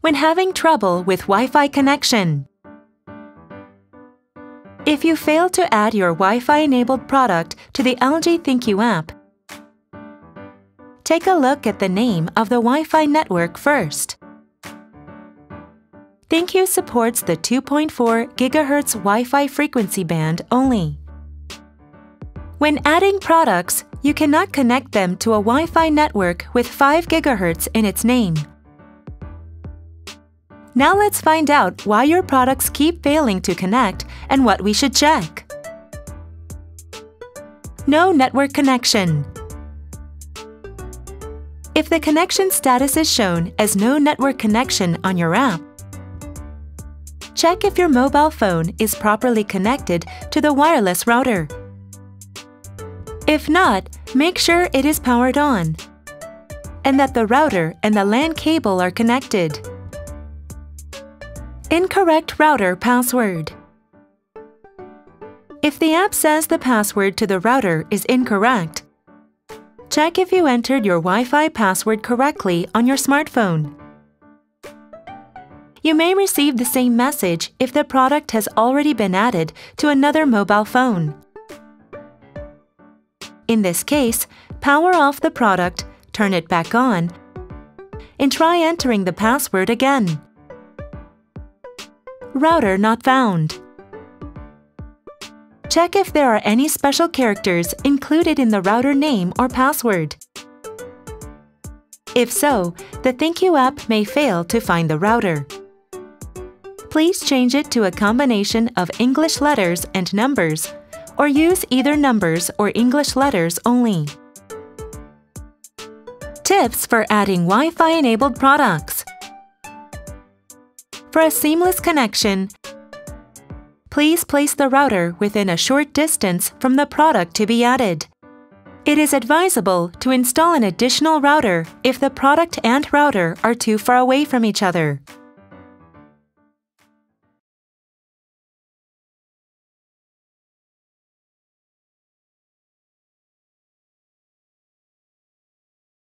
when having trouble with Wi-Fi connection. If you fail to add your Wi-Fi-enabled product to the LG ThinQ app, take a look at the name of the Wi-Fi network first. ThinQ supports the 2.4 GHz Wi-Fi frequency band only. When adding products, you cannot connect them to a Wi-Fi network with 5 GHz in its name. Now let's find out why your products keep failing to connect and what we should check. No network connection. If the connection status is shown as no network connection on your app, check if your mobile phone is properly connected to the wireless router. If not, make sure it is powered on and that the router and the LAN cable are connected. Incorrect router password. If the app says the password to the router is incorrect, check if you entered your Wi-Fi password correctly on your smartphone. You may receive the same message if the product has already been added to another mobile phone. In this case, power off the product, turn it back on, and try entering the password again. Router not found. Check if there are any special characters included in the router name or password. If so, the ThinQ app may fail to find the router. Please change it to a combination of English letters and numbers, or use either numbers or English letters only. Tips for adding Wi-Fi-enabled products. For a seamless connection, please place the router within a short distance from the product to be added. It is advisable to install an additional router if the product and router are too far away from each other.